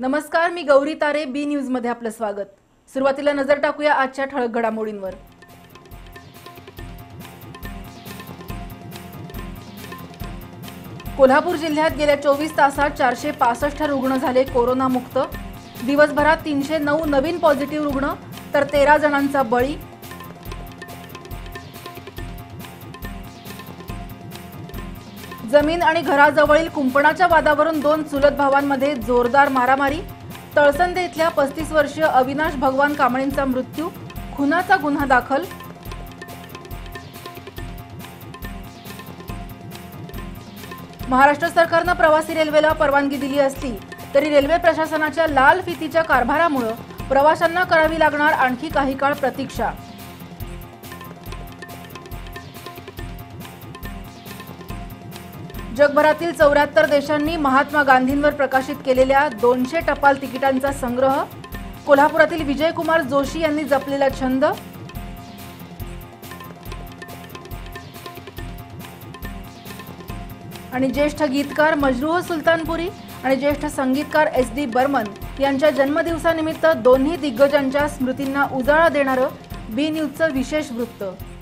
नमस्कार, मी गौरी तारे, B news मध्ये आपलं स्वागत। सुरुवातीला नजर टाकूया आजच्या ठळक घडामोडींवर। कोल्हापूर जिल्ह्यात गेल्या 24 तासात 465 रुग्ण झाले कोरोना मुक्त। दिवसभरात 309 नवीन पॉझिटिव्ह रुग्ण तर 13 जणांचा बळी। जमीन आणि घराजवळील कुंपणाच्या वादावरून दोन चुलत भावांमध्ये जोरदार मारामारी। तळसंदे इथल्या 35 वर्षीय अविनाश भगवान कामणींचा मृत्यू, खुनाचा गुन्हा दाखल। महाराष्ट्र सरकारने प्रवासी रेल्वेला परवानगी दिली असली तरी रेल्वे प्रशासनाच्या लाल फितीच्या कारभारामुळे प्रवाशांना करावी लागणार आणखी काही काळ प्रतीक्षा। जगभरातील 74 देशांनी महात्मा गांधींवर प्रकाशित केलेल्या 200 टपाल तिकिटांचा संग्रह। कोल्हापुरातील विजयकुमार जोशी यांनी जपलेला छंद। आणि ज्येष्ठ गीतकार मजरूह सुल्तानपुरी आणि ज्येष्ठ संगीतकार एसडी बर्मन यांच्या जन्मदिवसानिमित्त दोन्ही दिग्गजांच्या स्मृतींना उजाळा देणारं बी न्यूजचं विशेष वृत्त।